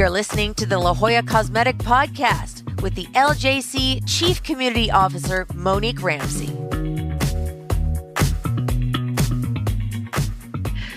You're listening to the La Jolla Cosmetic Podcast with the LJC Chief Community Officer, Monique Ramsey.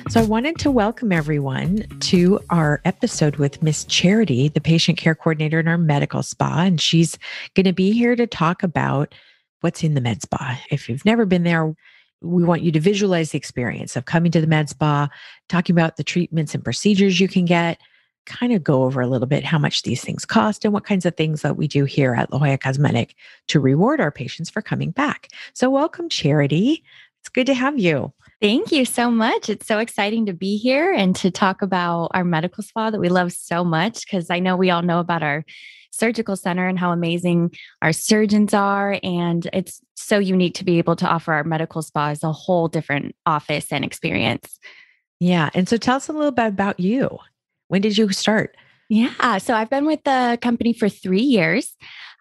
So I wanted to welcome everyone to our episode with Miss Charity, the patient care coordinator in our medical spa. And she's going to be here to talk about what's in the med spa. If you've never been there, we want you to visualize the experience of coming to the med spa, talking about the treatments and procedures you can get, kind of go over a little bit how much these things cost and what kinds of things that we do here at La Jolla Cosmetic to reward our patients for coming back. So welcome, Charity. It's good to have you. Thank you so much. It's so exciting to be here and to talk about our medical spa that we love so much, because I know we all know about our surgical center and how amazing our surgeons are. And it's so unique to be able to offer our medical spa as a whole different office and experience. Yeah. And so tell us a little bit about you. When did you start? Yeah. So I've been with the company for 3 years.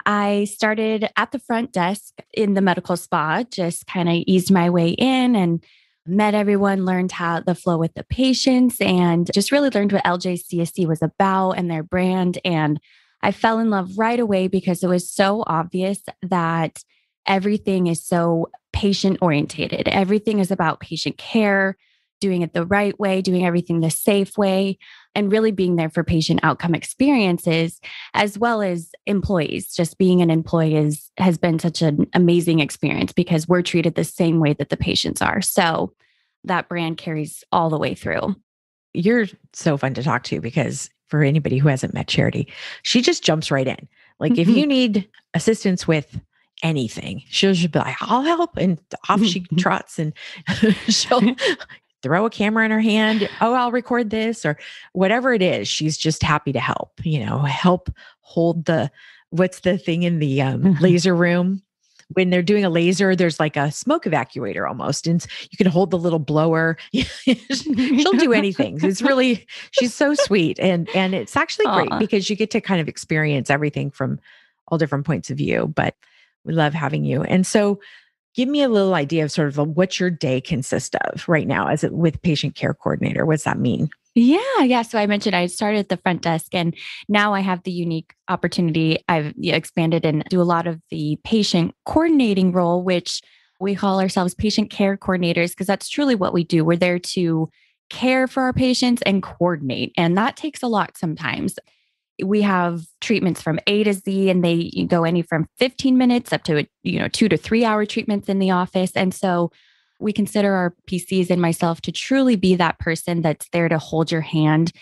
I started at the front desk in the medical spa, just kind of eased my way in and met everyone, learned how the flow with the patients, and just really learned what LJCSC was about and their brand. And I fell in love right away because it was so obvious that everything is so patient oriented. Everything is about patient care, doing it the right way, doing everything the safe way, and really being there for patient outcome experiences, as well as employees. Just being an employee has been such an amazing experience because we're treated the same way that the patients are. So that brand carries all the way through. You're so fun to talk to because for anybody who hasn't met Charity, she just jumps right in. Like if you need assistance with anything, she'll just be like, I'll help. And off she trots and she'll throw a camera in her hand. Oh, I'll record this or whatever it is. She's just happy to help, help hold the, what's the thing in the laser room? When they're doing a laser, there's like a smoke evacuator almost, and you can hold the little blower. She'll do anything. It's really, she's so sweet. And it's actually great because you get to kind of experience everything from all different points of view, but we love having you. And so give me a little idea of sort of what your day consists of right now as with patient care coordinator. What's that mean? Yeah. So I mentioned I started at the front desk, and now I have the unique opportunity. I've expanded and do a lot of the patient coordinating role, which we call ourselves patient care coordinators, because that's truly what we do. We're there to care for our patients and coordinate. And that takes a lot sometimes. We have treatments from A to Z, and they go from 15 minutes up to 2 to 3 hour treatments in the office. And so we consider our PCs and myself to truly be that person that's there to hold your hand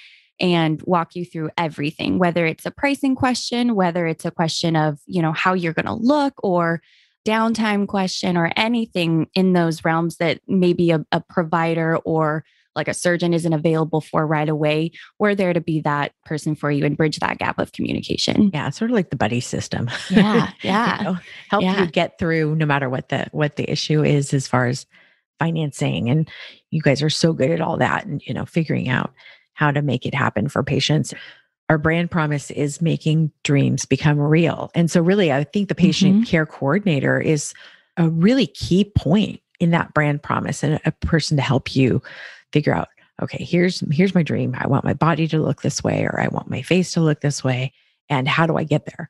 and walk you through everything, whether it's a pricing question, whether it's a question of, how you're going to look, or downtime question, or anything in those realms that maybe a provider or like a surgeon isn't available for right away. We're there to be that person for you and bridge that gap of communication. Yeah. It's sort of like the buddy system. Yeah. Yeah. Help you get through no matter what the issue is, as far as financing. And you guys are so good at all that and, figuring out how to make it happen for patients. Our brand promise is making dreams become real. And so really, I think the patient care coordinator is a really key point in that brand promise, and a person to help you figure out, okay, here's my dream. I want my body to look this way, or I want my face to look this way. And how do I get there?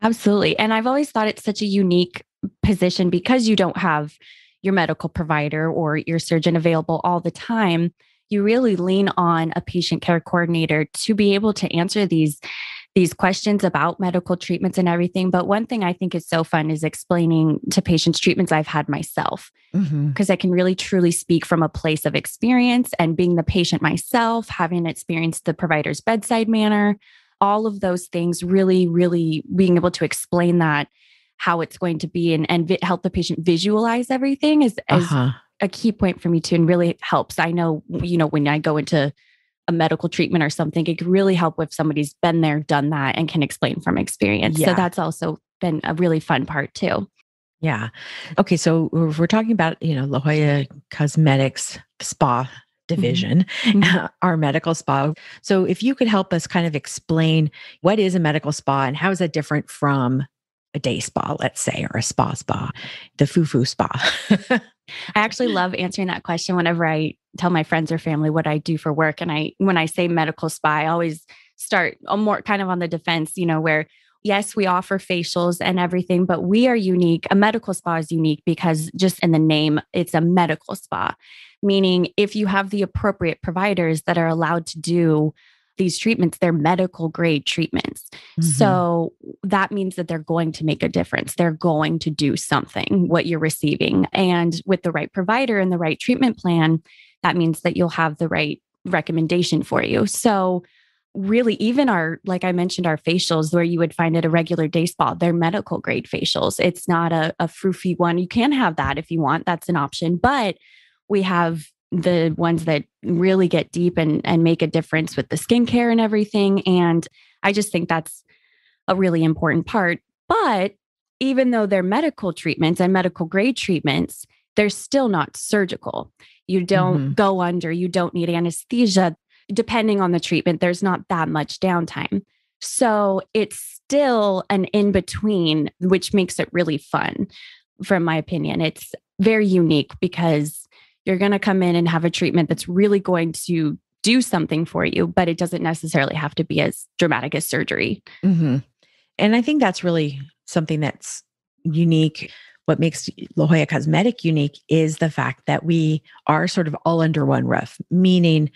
Absolutely. And I've always thought it's such a unique position because you don't have your medical provider or your surgeon available all the time. You really lean on a patient care coordinator to be able to answer these questions about medical treatments and everything. But one thing I think is so fun is explaining to patients treatments I've had myself, because I can really truly speak from a place of experience and being the patient myself, having experienced the provider's bedside manner, all of those things, really, really being able to explain that, how it's going to be, and help the patient visualize everything is a key point for me too. And really helps. I know, when I go into a medical treatment or something, it could really help if somebody's been there, done that, and can explain from experience. Yeah. So that's also been a really fun part too. Yeah. Okay. So we're talking about, La Jolla Cosmetics spa division, our medical spa. So if you could help us kind of explain what is a medical spa and how is that different from a day spa, let's say, or a spa, the foo-foo spa. I actually love answering that question whenever I tell my friends or family what I do for work. And when I say medical spa, I always start more kind of on the defense, you know, where yes, we offer facials and everything, but we are unique. A medical spa is unique because just in the name, it's a medical spa, meaning if you have the appropriate providers that are allowed to do these treatments, they're medical grade treatments. Mm-hmm. So that means that they're going to make a difference. They're going to do something, what you're receiving. And with the right provider and the right treatment plan, that means that you'll have the right recommendation for you. So really, even our, like I mentioned, our facials where you would find at a regular day spa, they're medical grade facials. It's not a froofy one. You can have that if you want, that's an option, but we have the ones that really get deep and make a difference with the skincare and everything. And I just think that's a really important part. But even though they're medical treatments and medical grade treatments, they're still not surgical. You don't go under, you don't need anesthesia. Depending on the treatment, there's not that much downtime. So it's still an in-between, which makes it really fun, from my opinion. It's very unique because you're going to come in and have a treatment that's really going to do something for you, but it doesn't necessarily have to be as dramatic as surgery. Mm-hmm. And I think that's really something that's unique. What makes La Jolla Cosmetic unique is the fact that we are sort of all under one roof, meaning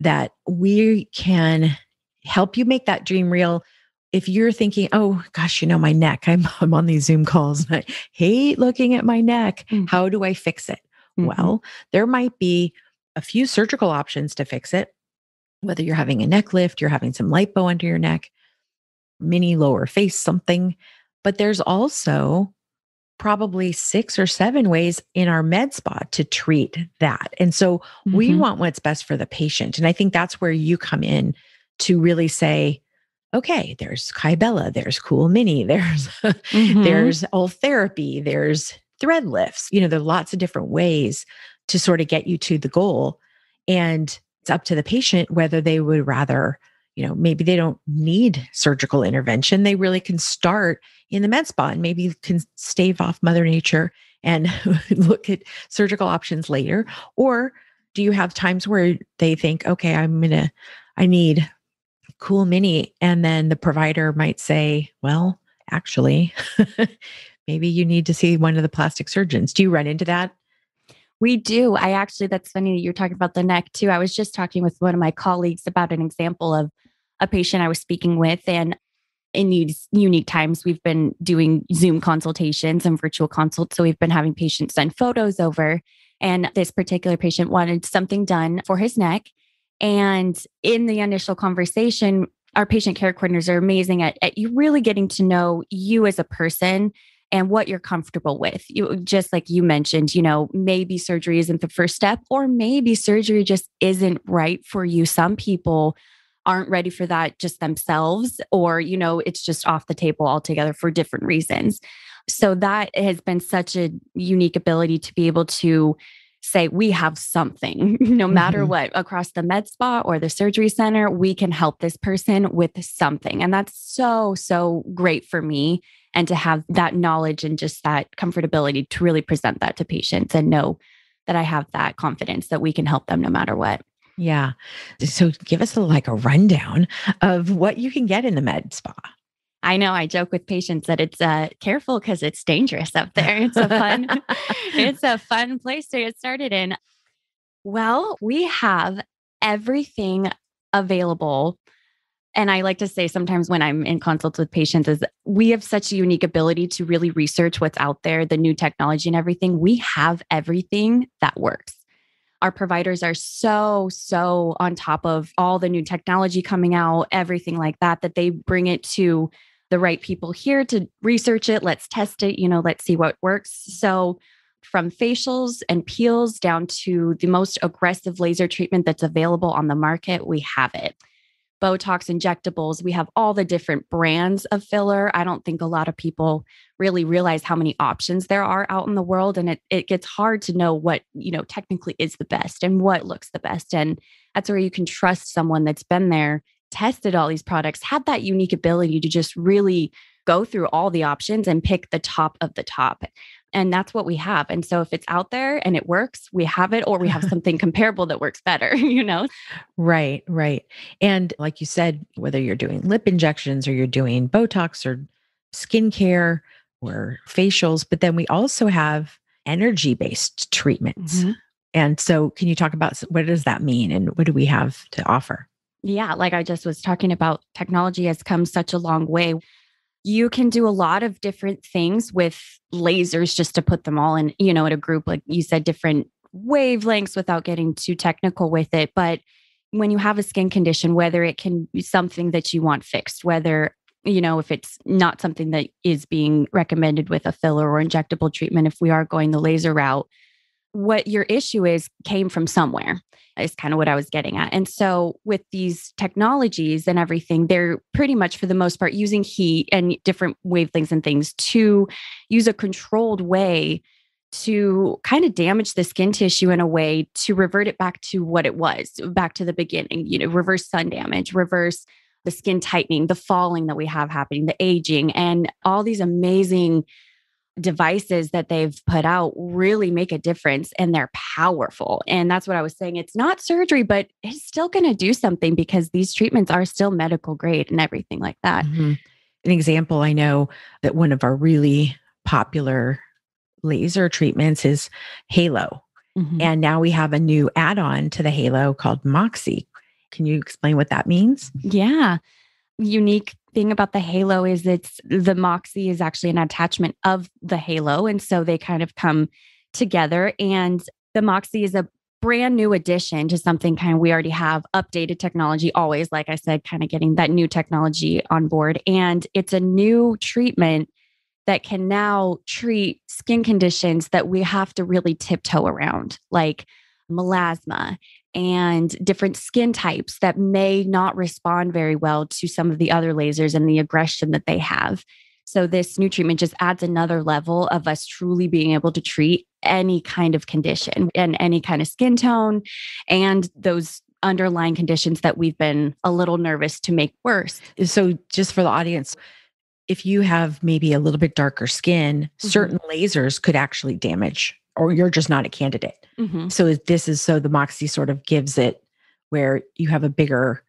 that we can help you make that dream real. If you're thinking, oh gosh, you know, my neck, I'm on these Zoom calls and I hate looking at my neck. Mm-hmm. How do I fix it? Well, there might be a few surgical options to fix it, whether you're having a neck lift, you're having some lipo under your neck, mini lower face, something. But there's also probably 6 or 7 ways in our med spa to treat that. And so we want what's best for the patient. And I think that's where you come in to really say, okay, there's Kybella, there's Cool Mini, there's, there's Ultherapy, there's thread lifts. You know, there are lots of different ways to sort of get you to the goal. And it's up to the patient whether they would rather, you know, maybe they don't need surgical intervention. They really can start in the med spa and maybe can stave off Mother Nature and look at surgical options later. Or do you have times where they think, okay, I need Cool Mini. And then the provider might say, well, actually, maybe you need to see one of the plastic surgeons. Do you run into that? We do. I actually, that's funny that you're talking about the neck too. I was just talking with one of my colleagues about an example of a patient I was speaking with. And in these unique times, we've been doing Zoom consultations and virtual consults. So we've been having patients send photos over. And this particular patient wanted something done for his neck. And in the initial conversation, our patient care coordinators are amazing at you really getting to know you as a person and what you're comfortable with. You, just like you mentioned, you know, maybe surgery isn't the first step, or maybe surgery just isn't right for you. Some people aren't ready for that just themselves, or, you know, it's just off the table altogether for different reasons. So that has been such a unique ability to be able to say, we have something, no matter what, across the med spa or the surgery center, we can help this person with something. And that's so, so great for me. And to have that knowledge and just that comfortability to really present that to patients and know that I have that confidence that we can help them no matter what. Yeah. So give us a rundown of what you can get in the med spa. I know I joke with patients that it's careful because it's dangerous up there. It's a fun, it's a fun place to get started in. Well, we have everything available. And I like to say sometimes when I'm in consults with patients is we have such a unique ability to really research what's out there, the new technology and everything. We have everything that works. Our providers are so, so on top of all the new technology coming out, everything like that, that they bring it to the right people here to research it. Let's test it, you know, let's see what works. So from facials and peels down to the most aggressive laser treatment that's available on the market, we have it. Botox injectables. We have all the different brands of filler. I don't think a lot of people really realize how many options there are out in the world. And it gets hard to know what, you know, technically is the best and what looks the best. And that's where you can trust someone that's been there, tested all these products, had that unique ability to just really go through all the options and pick the top of the top. And that's what we have. And so if it's out there and it works, we have it, or we have something comparable that works better, you know? Right, right. And like you said, whether you're doing lip injections or you're doing Botox or skincare or facials, but then we also have energy-based treatments. Mm-hmm. And so can you talk about what does that mean and what do we have to offer? Yeah. Like I just was talking about, technology has come such a long way. You can do a lot of different things with lasers, just to put them all in, you know, in a group, like you said, different wavelengths without getting too technical with it. But when you have a skin condition, whether it can be something that you want fixed, whether, you know, if it's not something that is being recommended with a filler or injectable treatment, if we are going the laser route, what your issue is came from somewhere is kind of what I was getting at. And so with these technologies and everything, they're pretty much for the most part using heat and different wavelengths and things to use a controlled way to kind of damage the skin tissue in a way to revert it back to what it was, back to the beginning, you know, reverse sun damage, reverse the skin tightening, the falling that we have happening, the aging, and all these amazing devices that they've put out really make a difference, and they're powerful. And that's what I was saying. It's not surgery, but it's still going to do something because these treatments are still medical grade and everything like that. Mm-hmm. An example, I know that one of our really popular laser treatments is Halo. Mm-hmm. And now we have a new add-on to the Halo called Moxie. Can you explain what that means? Yeah. Unique thing about the Halo is it's the Moxie is actually an attachment of the Halo. And so they kind of come together, and the Moxie is a brand new addition to something kind of we already have, updated technology, always, like I said, kind of getting that new technology on board. And it's a new treatment that can now treat skin conditions that we have to really tiptoe around, like melasma and different skin types that may not respond very well to some of the other lasers and the aggression that they have. So this new treatment just adds another level of us truly being able to treat any kind of condition and any kind of skin tone and those underlying conditions that we've been a little nervous to make worse. So just for the audience, if you have maybe a little bit darker skin, mm-hmm. certain lasers could actually damage, or you're just not a candidate. Mm-hmm. So this is, so the Moxie sort of gives it where you have a bigger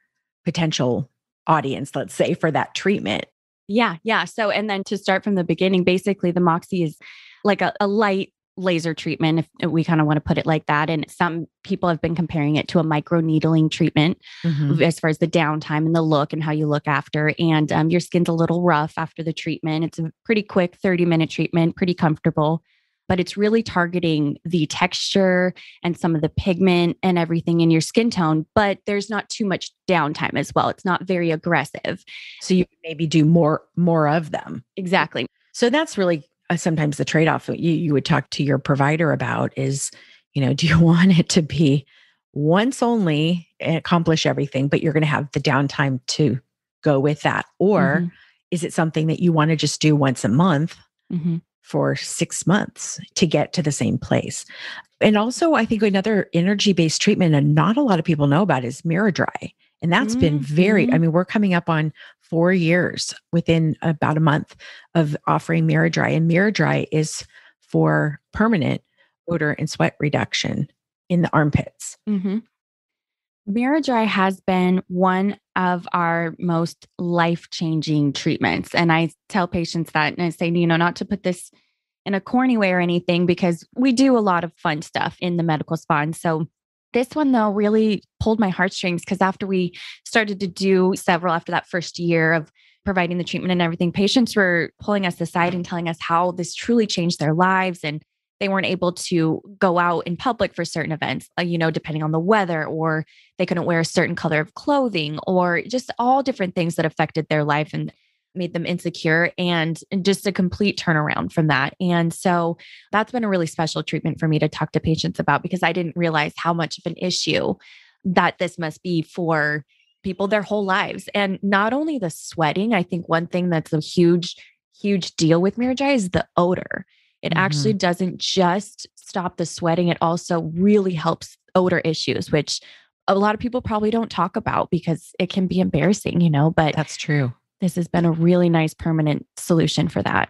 potential audience, let's say, for that treatment. Yeah. Yeah. So, and then to start from the beginning, basically the Moxie is like a light laser treatment, if we kind of want to put it like that. And some people have been comparing it to a microneedling treatment, mm-hmm. as far as the downtime and the look and how you look after. And your skin's a little rough after the treatment. It's a pretty quick 30-minute treatment, pretty comfortable. But it's really targeting the texture and some of the pigment and everything in your skin tone. But there's not too much downtime as well. It's not very aggressive. So you can maybe do more of them. Exactly. So that's really sometimes the trade-off that you would talk to your provider about is, you know, do you want it to be once only and accomplish everything, but you're going to have the downtime to go with that? Or mm-hmm. is it something that you want to just do once a month? Mm-hmm. for 6 months to get to the same place? And also, I think another energy-based treatment, and not a lot of people know about, is MiraDry. And that's mm-hmm. been very, I mean, we're coming up on 4 years within about a month of offering MiraDry. And MiraDry is for permanent odor and sweat reduction in the armpits. Mm-hmm. MiraDry has been one of our most life-changing treatments. And I tell patients that, and I say, you know, not to put this in a corny way or anything, because we do a lot of fun stuff in the medical spa. And so this one though really pulled my heartstrings, because after we started to do several, after that first year of providing the treatment and everything, patients were pulling us aside and telling us how this truly changed their lives. And they weren't able to go out in public for certain events, you know, depending on the weather, or they couldn't wear a certain color of clothing, or just all different things that affected their life and made them insecure, and just a complete turnaround from that. And so that's been a really special treatment for me to talk to patients about, because I didn't realize how much of an issue that this must be for people their whole lives. And not only the sweating, I think one thing that's a huge, huge deal with MiraDry is the odor. It mm-hmm. actually doesn't just stop the sweating. It also really helps odor issues, which a lot of people probably don't talk about because it can be embarrassing, you know, but that's true. This has been a really nice permanent solution for that.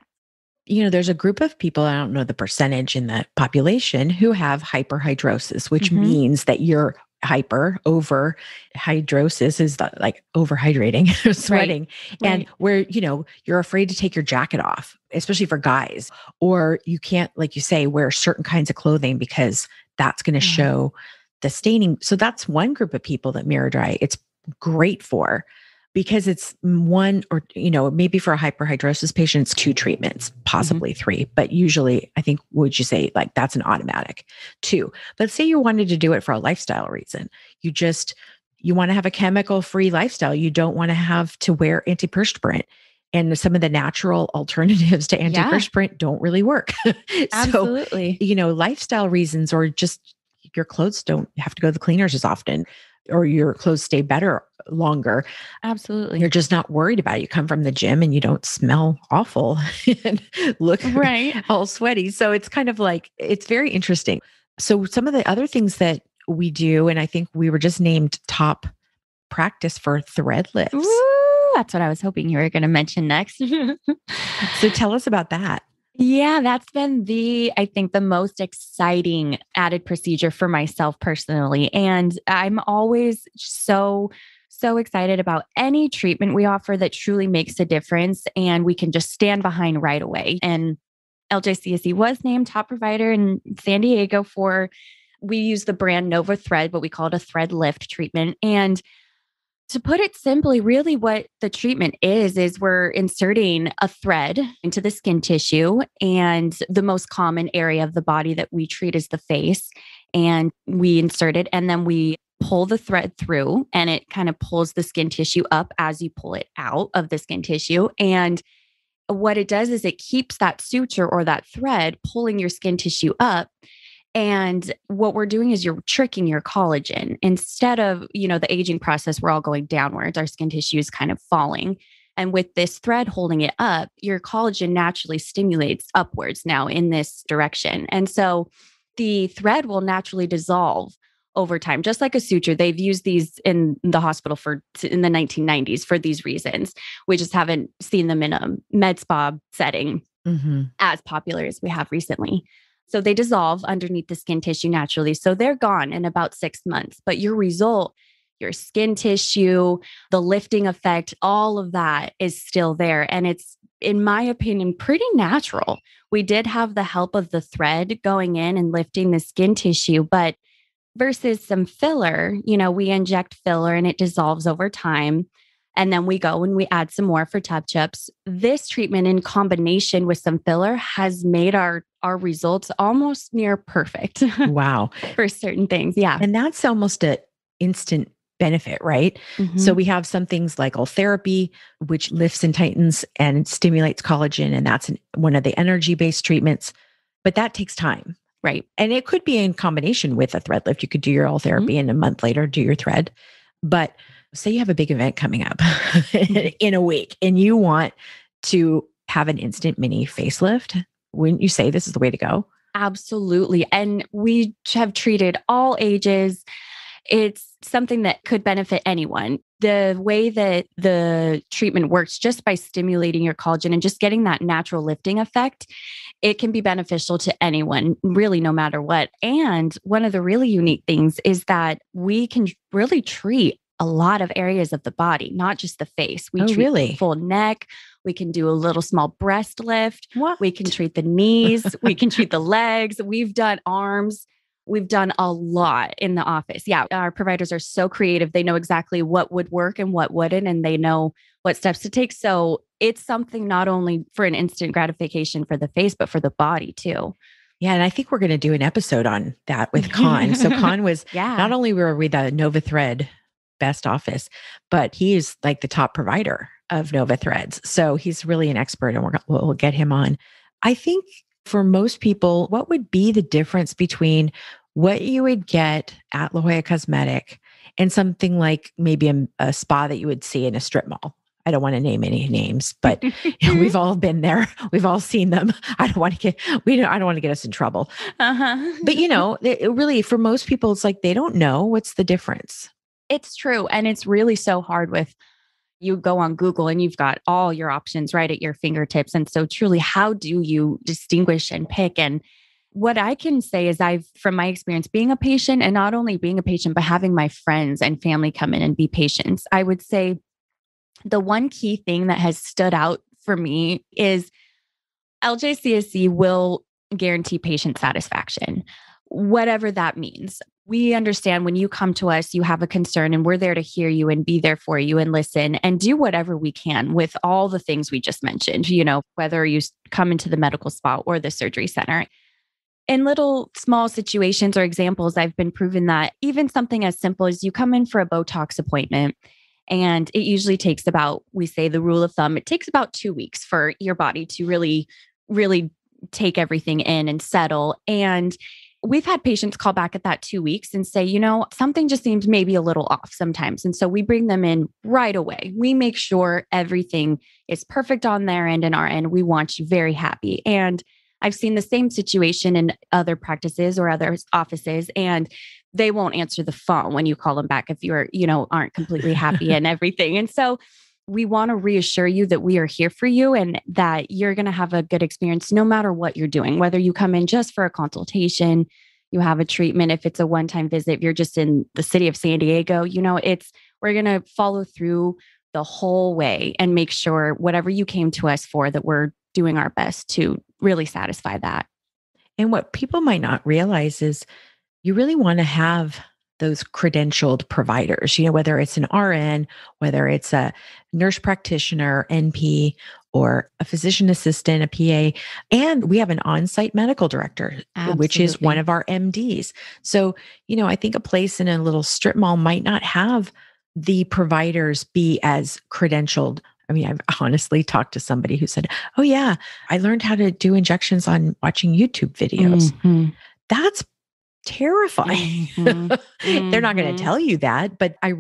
you know, there's a group of people, I don't know the percentage in the population, who have hyperhidrosis, which mm-hmm. means that you're hyperhidrosis is the, like overhydrating, sweating. Right. And where, you know, you're afraid to take your jacket off, especially for guys, or you can't, like you say, wear certain kinds of clothing because that's going to mm-hmm. show the staining. So that's one group of people that MiraDry, it's great for, because it's one, or, you know, maybe for a hyperhidrosis patient, it's 2 treatments, possibly mm-hmm. 3, but usually I think, would you say like that's an automatic 2, but say you wanted to do it for a lifestyle reason. You want to have a chemical-free lifestyle. You don't want to have to wear antiperspirant, and some of the natural alternatives to antiperspirant don't really work. Absolutely. So, you know, lifestyle reasons, or just your clothes don't have to go to the cleaners as often, or your clothes stay better longer. Absolutely. You're just not worried about it. You come from the gym and you don't smell awful and look all sweaty. So it's kind of like, it's very interesting. So some of the other things that we do, and I think we were just named top practice for thread lifts. Ooh, that's what I was hoping you were going to mention next. So tell us about that. Yeah, that's been I think the most exciting added procedure for myself personally. And I'm always so excited about any treatment we offer that truly makes a difference and we can just stand behind right away. And LJCSC was named top provider in San Diego we use the brand NovaThread, but we call it a thread lift treatment. And to put it simply, really what the treatment is we're inserting a thread into the skin tissue, and the most common area of the body that we treat is the face. And we insert it and then we pull the thread through, and it kind of pulls the skin tissue up as you pull it out of the skin tissue. And what it does is it keeps that suture or that thread pulling your skin tissue up. And what we're doing is you're tricking your collagen. Instead of, you know, the aging process, we're all going downwards. Our skin tissue is kind of falling. And with this thread holding it up, your collagen naturally stimulates upwards now in this direction. And so the thread will naturally dissolve over time, just like a suture. They've used these in the hospital in the 1990s for these reasons. We just haven't seen them in a med spa setting mm-hmm. as popular as we have recently. So they dissolve underneath the skin tissue naturally. So they're gone in about 6 months, but your result, your skin tissue, the lifting effect, all of that is still there. And it's, in my opinion, pretty natural. We did have the help of the thread going in and lifting the skin tissue, but versus some filler, you know, we inject filler and it dissolves over time. And then we go and we add some more for touch-ups. This treatment in combination with some filler has made our results almost near perfect. Wow. For certain things. Yeah. And that's almost an instant benefit, right? Mm-hmm. So we have some things like Ultherapy, which lifts and tightens and stimulates collagen. And that's one of the energy-based treatments, but that takes time. Right. And it could be in combination with a thread lift. You could do your Ultherapy mm-hmm. and a month later do your thread. But say you have a big event coming up in a week and you want to have an instant mini facelift, wouldn't you say this is the way to go? Absolutely. And we have treated all ages. It's something that could benefit anyone. The way that the treatment works, just by stimulating your collagen and just getting that natural lifting effect, it can be beneficial to anyone, really, no matter what. And one of the really unique things is that we can really treat a lot of areas of the body, not just the face. We treat really? Full neck. We can do a little small breast lift. What? We can treat the knees. We can treat the legs. We've done arms. We've done a lot in the office. Yeah. Our providers are so creative. They know exactly what would work and what wouldn't, and they know what steps to take. So it's something not only for an instant gratification for the face, but for the body too. Yeah. And I think we're going to do an episode on that with Khan. So Khan was, not only were we the NovaThread best office, but he is like the top provider of NovaThreads. So he's really an expert, and we'll get him on. I think for most people, what would be the difference between what you would get at La Jolla Cosmetic and something like maybe a spa that you would see in a strip mall? I don't want to name any names, but we've all been there. We've all seen them. I don't want to get us in trouble. Uh-huh. But you know, it really, for most people, it's like, they don't know what's the difference. It's true. And it's really so hard with You go on Google and you've got all your options right at your fingertips. And so truly, how do you distinguish and pick? And what I can say is from my experience being a patient, and not only being a patient, but having my friends and family come in and be patients, I would say the one key thing that has stood out for me is LJCSC will guarantee patient satisfaction, whatever that means. We understand when you come to us, you have a concern and we're there to hear you and be there for you and listen and do whatever we can with all the things we just mentioned, whether you come into the medical spa or the surgery center. In little small situations or examples, I've been proven that even something as simple as you come in for a Botox appointment, and it usually takes about, we say the rule of thumb, it takes about 2 weeks for your body to really, really take everything in and settle. And we've had patients call back at that 2 weeks and say, something just seems maybe a little off sometimes. And so we bring them in right away. We make sure everything is perfect on their end and our end. We want you very happy. And I've seen the same situation in other practices or other offices, and they won't answer the phone when you call them back if you're, aren't completely happy and everything. And so we want to reassure you that we are here for you and that you're going to have a good experience no matter what you're doing, whether you come in just for a consultation, you have a treatment, if it's a one-time visit, if you're just in the city of San Diego, we're going to follow through the whole way and make sure whatever you came to us for, that we're doing our best to really satisfy that. And what people might not realize is you really want to have those credentialed providers, whether it's an RN, whether it's a nurse practitioner, NP, or a physician assistant, a PA. And we have an on-site medical director, Absolutely. Which is one of our MDs. So, I think a place in a little strip mall might not have the providers be as credentialed. I mean, I've honestly talked to somebody who said, oh yeah, I learned how to do injections on watching YouTube videos. Mm-hmm. That's terrifying. Mm-hmm. Mm-hmm. They're not going to tell you that, but I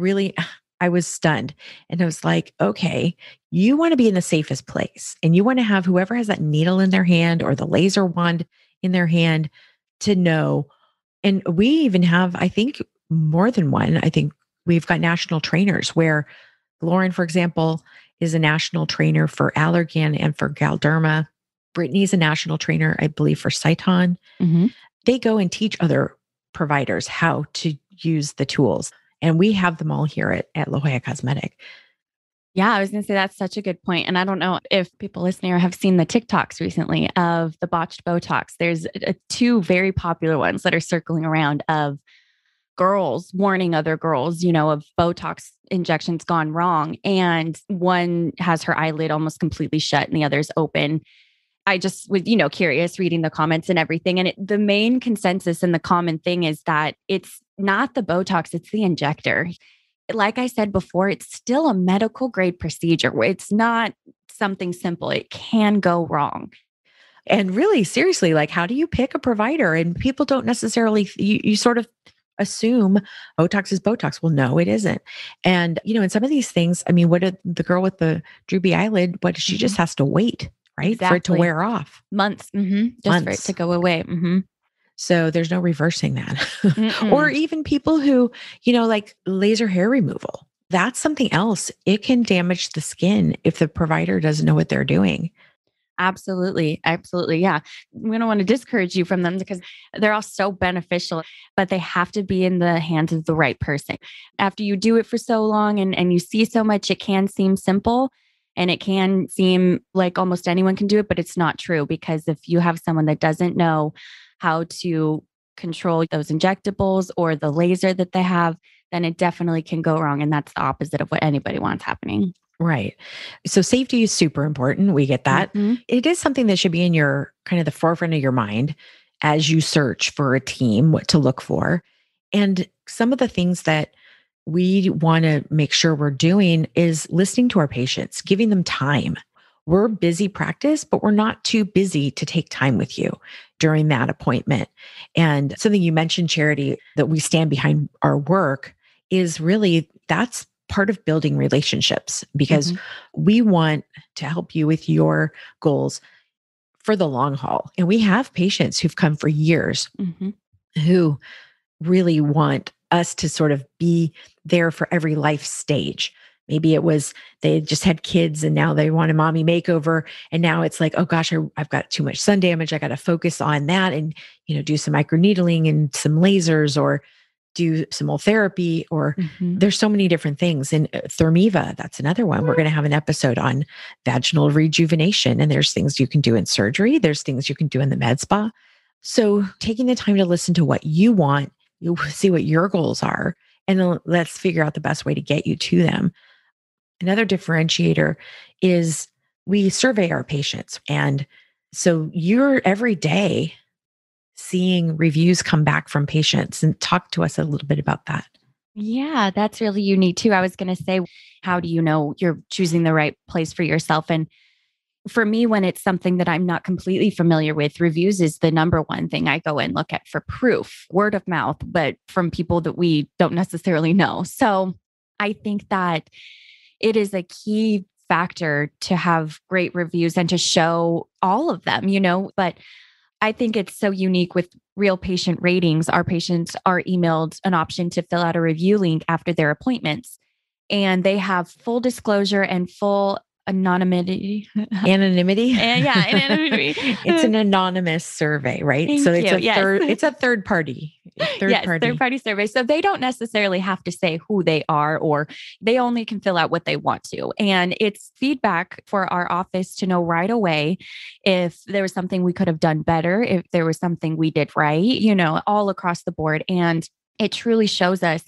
was stunned. And I was like, okay, you want to be in the safest place and you want to have whoever has that needle in their hand or the laser wand in their hand to know. And we even have, I think, more than one. I think we've got national trainers where Lauren, for example, is a national trainer for Allergan and for Galderma. Brittany's a national trainer, I believe, for Sciton. Mm-hmm. They go and teach other providers how to use the tools. And we have them all here at La Jolla Cosmetic. Yeah, I was going to say that's such a good point. And I don't know if people listening have seen the TikToks recently of the botched Botox. There's two very popular ones that are circling around of girls warning other girls, of Botox injections gone wrong. And one has her eyelid almost completely shut and the other's open. I just was, curious reading the comments and everything. And the main consensus and the common thing is that it's not the Botox, it's the injector. Like I said before, it's still a medical grade procedure. It's not something simple. It can go wrong. And really, seriously, how do you pick a provider? And people don't necessarily, you sort of assume Botox is Botox. Well, no, it isn't. And, in some of these things, I mean, what did the girl with the droopy eyelid, she just has to wait? Right? Exactly. For it to wear off. Months. Mm-hmm. Just for it to go away. Mm-hmm. So there's no reversing that. Or even people who, like laser hair removal, that's something else. It can damage the skin if the provider doesn't know what they're doing. Absolutely. Absolutely. Yeah. We don't want to discourage you from them because they're all so beneficial, but they have to be in the hands of the right person. After you do it for so long and you see so much, it can seem simple. And it can seem like almost anyone can do it, but it's not true, because if you have someone that doesn't know how to control those injectables or the laser that they have, then it definitely can go wrong. And that's the opposite of what anybody wants happening. Right. So safety is super important. We get that. Mm-hmm. It is something that should be in your kind of the forefront of your mind as you search for a team, what to look for. And some of the things that we want to make sure we're doing is listening to our patients, giving them time. We're busy practice, but we're not too busy to take time with you during that appointment. And something you mentioned, Charity, that we stand behind our work is really, that's part of building relationships, because we want to help you with your goals for the long haul. And we have patients who've come for years who really want us to sort of be there for every life stage. Maybe it was they just had kids and now they want a mommy makeover. And now it's like, oh gosh, I've got too much sun damage. I got to focus on that and, you know, do some microneedling and some lasers or do some Ultherapy or there's so many different things. And Thermiva, that's another one. We're going to have an episode on vaginal rejuvenation. And there's things you can do in surgery. There's things you can do in the med spa. So taking the time to listen to what you want, you see what your goals are, and then let's figure out the best way to get you to them. Another differentiator is we survey our patients. And so you're every day seeing reviews come back from patients, and talk to us a little bit about that. Yeah, that's really unique too. I was going to say, how do you know you're choosing the right place for yourself? And for me, when it's something that I'm not completely familiar with, reviews is the number one thing I go and look at for proof, word of mouth, but from people that we don't necessarily know. So I think that it is a key factor to have great reviews and to show all of them, you know, but I think it's so unique with real patient ratings. Our patients are emailed an option to fill out a review link after their appointments, and they have full disclosure and full anonymity. Anonymity. It's an anonymous survey, right? Thank so it's you. Third party survey. So they don't necessarily have to say who they are, or they only can fill out what they want to. And it's feedback for our office to know right away if there was something we could have done better, if there was something we did right, you know, all across the board. And it truly shows us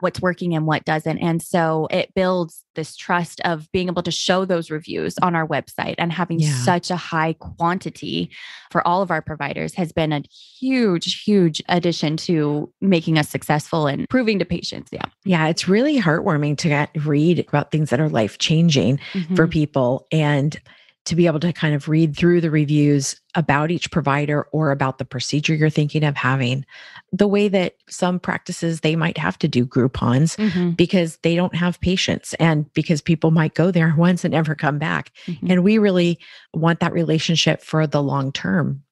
what's working and what doesn't. And so it builds this trust of being able to show those reviews on our website, and having such a high quantity for all of our providers has been a huge, huge addition to making us successful and proving to patients. Yeah. Yeah. It's really heartwarming to read about things that are life-changing for people, and to be able to kind of read through the reviews about each provider or about the procedure you're thinking of having. The way that some practices, they might have to do Groupons because they don't have patients, and because people might go there once and never come back. And we really want that relationship for the long term.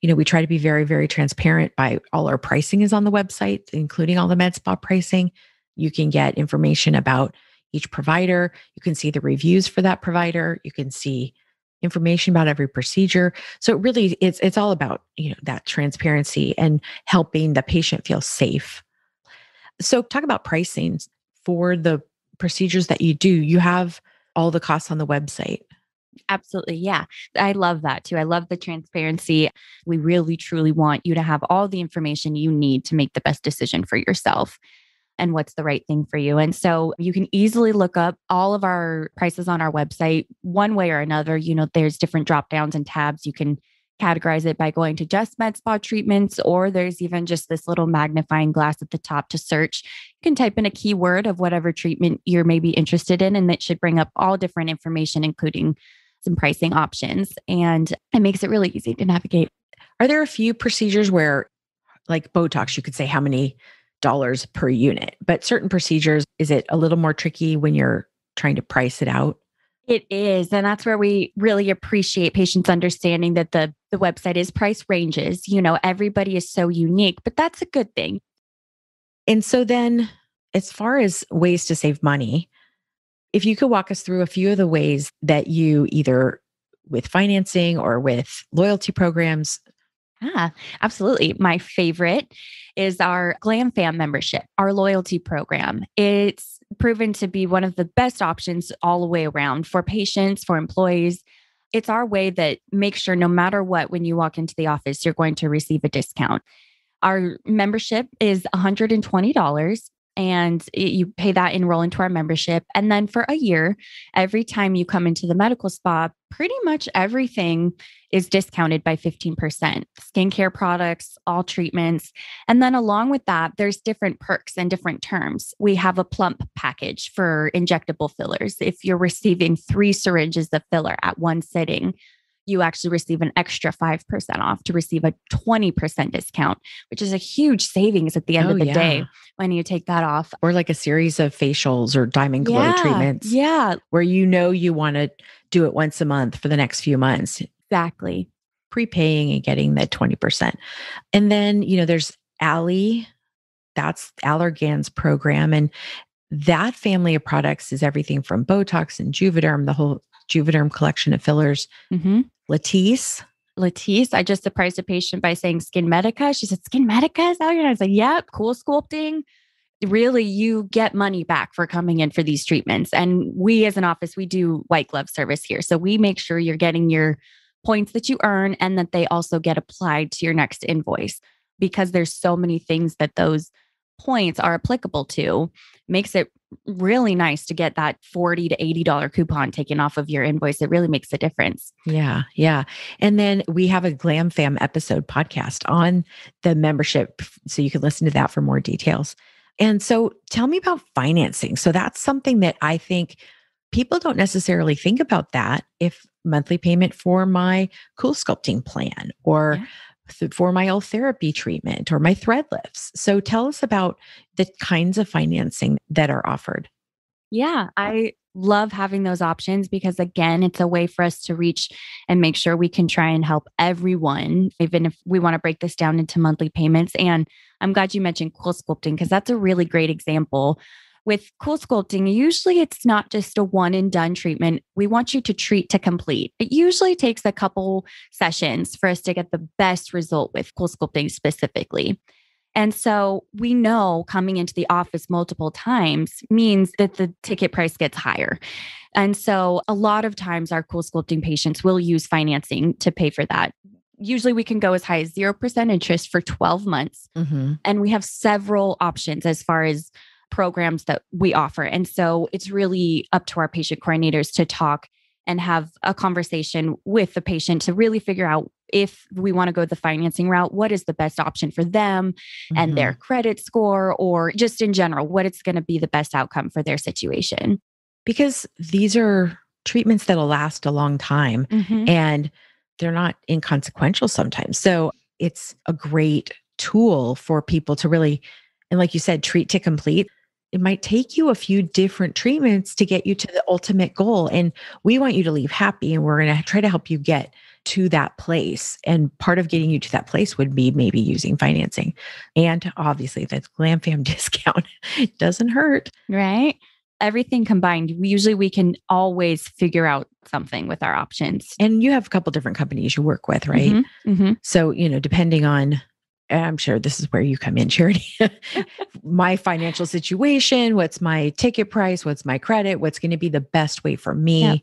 You know, we try to be very, very transparent by all our pricing is on the website, including all the med spa pricing. You can get information about each provider. You can see the reviews for that provider. You can see information about every procedure. So really it's all about, you know, that transparency and helping the patient feel safe. So talk about pricing for the procedures that you do. You have all the costs on the website. Absolutely. Yeah. I love that too. I love the transparency. We really, truly want you to have all the information you need to make the best decision for yourself and what's the right thing for you. And so you can easily look up all of our prices on our website one way or another. You know, there's different drop downs and tabs. You can categorize it by going to just med spa treatments, or there's even just this little magnifying glass at the top to search. You can type in a keyword of whatever treatment you're maybe interested in, and that should bring up all different information, including some pricing options. And it makes it really easy to navigate. Are there a few procedures where, like Botox, you could say how many dollars per unit, but certain procedures, is it a little more tricky when you're trying to price it out? It is. And that's where we really appreciate patients understanding that the website is price ranges. You know, everybody is so unique, but that's a good thing. And so then as far as ways to save money, if you could walk us through a few of the ways that you, either with financing or with loyalty programs. Yeah, absolutely. My favorite is our Glam Fam membership, our loyalty program. It's proven to be one of the best options all the way around for patients, for employees. It's our way that makes sure no matter what, when you walk into the office, you're going to receive a discount. Our membership is $120. And you pay that, enroll into our membership. And then for a year, every time you come into the medical spa, pretty much everything is discounted by 15%. Skincare products, all treatments. And then along with that, there's different perks and different terms. We have a plump package for injectable fillers. If you're receiving 3 syringes of filler at one sitting, you actually receive an extra 5% off to receive a 20% discount, which is a huge savings at the end of the day when you take that off. Or like a series of facials or diamond glow treatments. Yeah. Where you know you want to do it once a month for the next few months. Exactly. Prepaying and getting that 20%. And then, you know, there's Allergan's program, and That family of products is everything from Botox and Juvederm, the whole Juvederm collection of fillers. Mm-hmm. Latisse, I just surprised a patient by saying SkinMedica. She said, SkinMedica is out here. And I was like, yep, CoolSculpting. Really, you get money back for coming in for these treatments. And we as an office, we do white glove service here. So we make sure you're getting your points that you earn and that they also get applied to your next invoice, because there's so many things that those points are applicable to. Makes it really nice to get that $40 to $80 coupon taken off of your invoice. It really makes a difference. Yeah. Yeah. And then we have a Glam Fam episode podcast on the membership. So you can listen to that for more details. And so tell me about financing. So that's something that I think people don't necessarily think about, that if monthly payment for my CoolSculpting plan or for my Ultherapy treatment or my thread lifts. So tell us about the kinds of financing that are offered. Yeah, I love having those options because, again, it's a way for us to reach and make sure we can try and help everyone, even if we want to break this down into monthly payments. And I'm glad you mentioned CoolSculpting because that's a really great example. With CoolSculpting, usually it's not just a one and done treatment. We want you to treat to complete. It usually takes a couple sessions for us to get the best result with CoolSculpting specifically. And so we know coming into the office multiple times means that the ticket price gets higher. And so a lot of times our CoolSculpting patients will use financing to pay for that. Usually we can go as high as 0% interest for 12 months. Mm-hmm. And we have several options as far as programs that we offer. And so it's really up to our patient coordinators to talk and have a conversation with the patient to really figure out if we want to go the financing route, what is the best option for them and their credit score, or just in general, what it's going to be the best outcome for their situation. Because these are treatments that'll last a long time and they're not inconsequential sometimes. So it's a great tool for people to really, and like you said, treat to complete. It might take you a few different treatments to get you to the ultimate goal. And we want you to leave happy, and we're going to try to help you get to that place. And part of getting you to that place would be maybe using financing. And obviously that Glam Fam discount doesn't hurt. Right. Everything combined, usually we can always figure out something with our options. And you have a couple different companies you work with, right? So, you know, depending on, and I'm sure this is where you come in, Charity, my financial situation, what's my ticket price, what's my credit, what's going to be the best way for me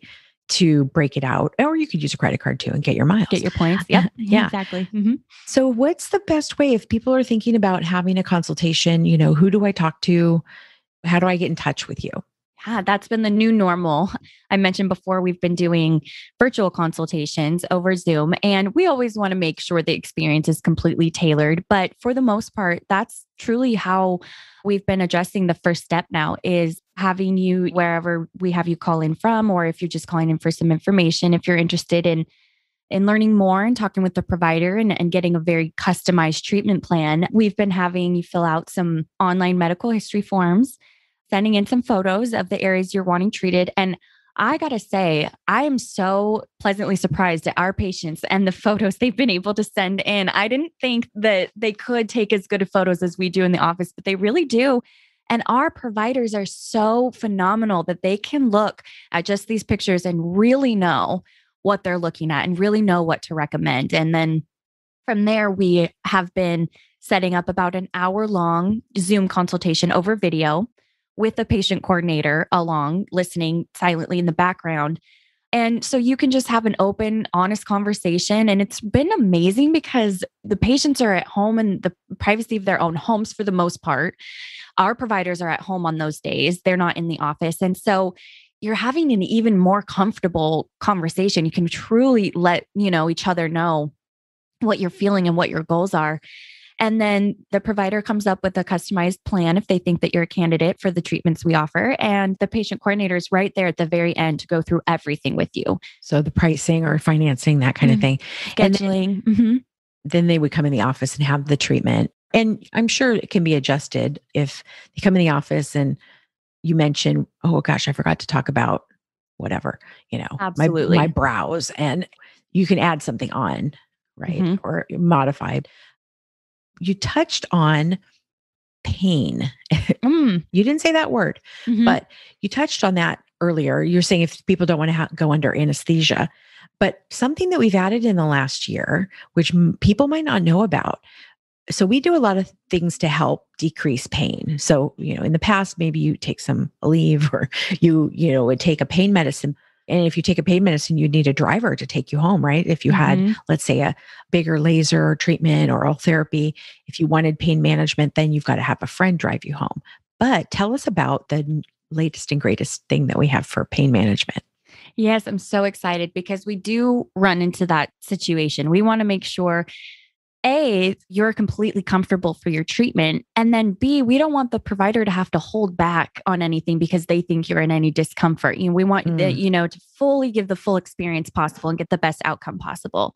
to break it out. Or you could use a credit card too and get your miles. Get your points. Yeah, exactly. So what's the best way if people are thinking about having a consultation? You know, who do I talk to? How do I get in touch with you? Yeah, that's been the new normal. I mentioned before, we've been doing virtual consultations over Zoom, and we always want to make sure the experience is completely tailored. But for the most part, that's truly how we've been addressing the first step now, is having you wherever we have you call in from, or if you're just calling in for some information, if you're interested in learning more and talking with the provider and getting a very customized treatment plan. We've been having you fill out some online medical history forms, sending in some photos of the areas you're wanting treated. And I got to say, I am so pleasantly surprised at our patients and the photos they've been able to send in. I didn't think that they could take as good of photos as we do in the office, but they really do. And our providers are so phenomenal that they can look at just these pictures and really know what they're looking at and really know what to recommend. And then from there, we have been setting up about an hour-long Zoom consultation over video with a patient coordinator along, listening silently in the background. And so you can just have an open, honest conversation. And it's been amazing because the patients are at home in the privacy of their own homes for the most part. Our providers are at home on those days. They're not in the office. And so you're having an even more comfortable conversation. You can truly let, you know, each other know what you're feeling and what your goals are. And then the provider comes up with a customized plan if they think that you're a candidate for the treatments we offer. And the patient coordinator is right there at the very end to go through everything with you. So the pricing or financing, that kind of thing. Scheduling. Then they would come in the office and have the treatment. And I'm sure it can be adjusted if they come in the office and you mention, oh gosh, I forgot to talk about whatever, you know, my brows, and you can add something on, right? Or modified. You touched on pain You didn't say that word, but you touched on that earlier. You're saying if people don't want to go under anesthesia, but something that we've added in the last year, which people might not know about. So we do a lot of things to help decrease pain. So, you know, in the past, maybe you take some Aleve or you would take a pain medicine. And if you take a pain medicine, you'd need a driver to take you home, right? If you had, let's say, a bigger laser treatment or Ultherapy, if you wanted pain management, then you've got to have a friend drive you home. But tell us about the latest and greatest thing that we have for pain management. Yes, I'm so excited because we do run into that situation. We want to make sure A, you're completely comfortable for your treatment. And then B, we don't want the provider to have to hold back on anything because they think you're in any discomfort. You know, we want to fully give the full experience possible and get the best outcome possible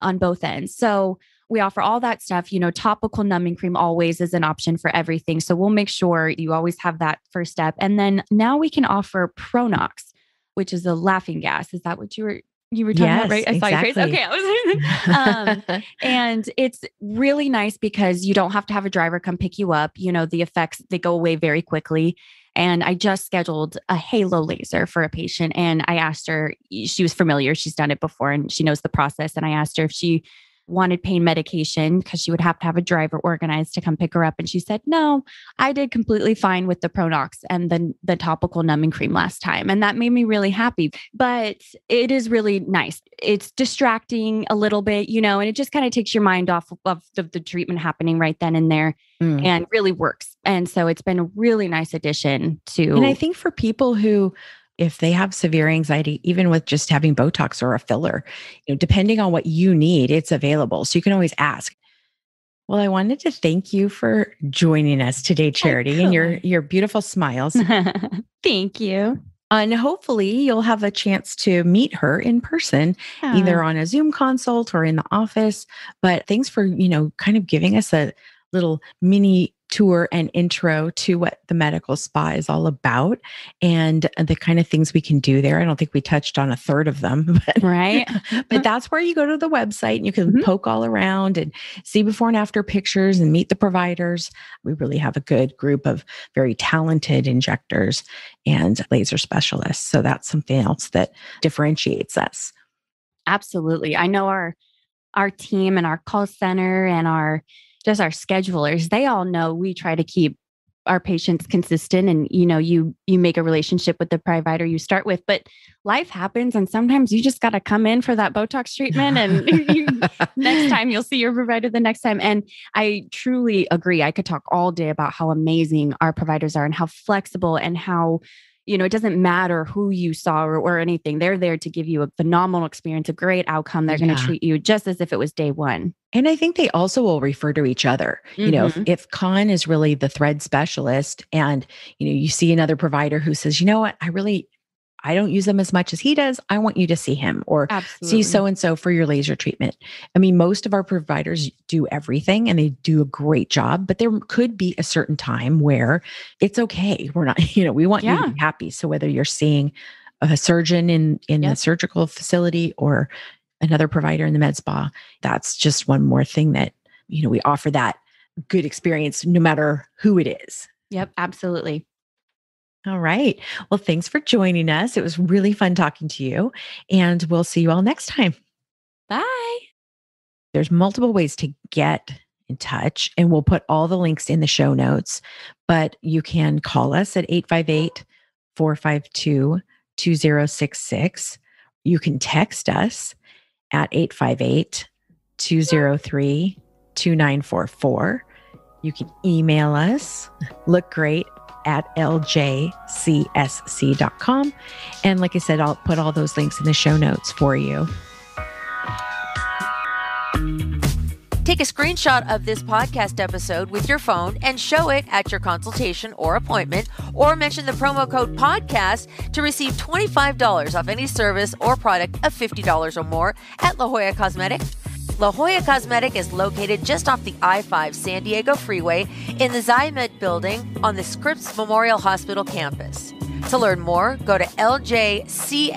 on both ends. So we offer all that stuff. You know, topical numbing cream always is an option for everything. So we'll make sure you always have that first step. And then now we can offer Pronox, which is a laughing gas. Is that what you were talking about, right? I saw your face. Okay. And it's really nice because you don't have to have a driver come pick you up. You know, the effects, they go away very quickly. And I just scheduled a Halo laser for a patient. And I asked her, she was familiar. She's done it before and she knows the process. And I asked her if she wanted pain medication because she would have to have a driver organized to come pick her up. And she said, no, I did completely fine with the Pronox and then the topical numbing cream last time. And that made me really happy, but it is really nice. It's distracting a little bit, you know, and it just kind of takes your mind off of the treatment happening right then and there and really works. And so it's been a really nice addition to. And I think for people who, if they have severe anxiety, even with just having Botox or a filler, you know, depending on what you need, it's available. So you can always ask. Well, I wanted to thank you for joining us today, Charity, and your beautiful smiles. Thank you. And hopefully you'll have a chance to meet her in person, either on a Zoom consult or in the office. But thanks for, you know, kind of giving us a little mini tour and intro to what the medical spa is all about and the kind of things we can do there. I don't think we touched on a third of them, but, right? But that's where you go to the website and you can poke all around and see before and after pictures and meet the providers. We really have a good group of very talented injectors and laser specialists. So that's something else that differentiates us. Absolutely. I know our team and our call center and our schedulers, they all know we try to keep our patients consistent and, you know, you make a relationship with the provider you start with, but life happens. And sometimes you just got to come in for that Botox treatment and next time you'll see your provider the next time. And I truly agree. I could talk all day about how amazing our providers are and how flexible and how, you know, it doesn't matter who you saw or anything. They're there to give you a phenomenal experience, a great outcome. They're going to treat you just as if it was day one. And I think they also will refer to each other. You know, if Khan is really the thread specialist and, you know, you see another provider who says, you know what, I don't use them as much as he does. I want you to see him or see so-and-so for your laser treatment. I mean, most of our providers do everything and they do a great job, but there could be a certain time where it's okay. We're not, you know, we want you to be happy. So whether you're seeing a surgeon in the surgical facility or another provider in the med spa, that's just one more thing that, you know, we offer that good experience no matter who it is. Yep, absolutely. All right. Well, thanks for joining us. It was really fun talking to you, and we'll see you all next time. Bye. There's multiple ways to get in touch, and we'll put all the links in the show notes, but you can call us at 858-452-2066. You can text us at 858-203-2944. You can email us, lookgreat@ljcsc.com. And like I said, I'll put all those links in the show notes for you. Take a screenshot of this podcast episode with your phone and show it at your consultation or appointment, or mention the promo code podcast to receive $25 off any service or product of $50 or more at La Jolla Cosmetic. La Jolla Cosmetic is located just off the I-5 San Diego freeway in the Ximed building on the Scripps Memorial Hospital campus. To learn more, go to ljcsc.com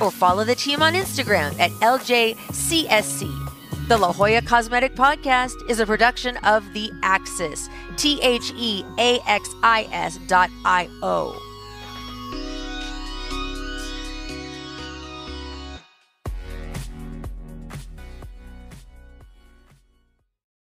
or follow the team on Instagram at ljcsc. The La Jolla Cosmetic Podcast is a production of The Axis, TheAxis.io.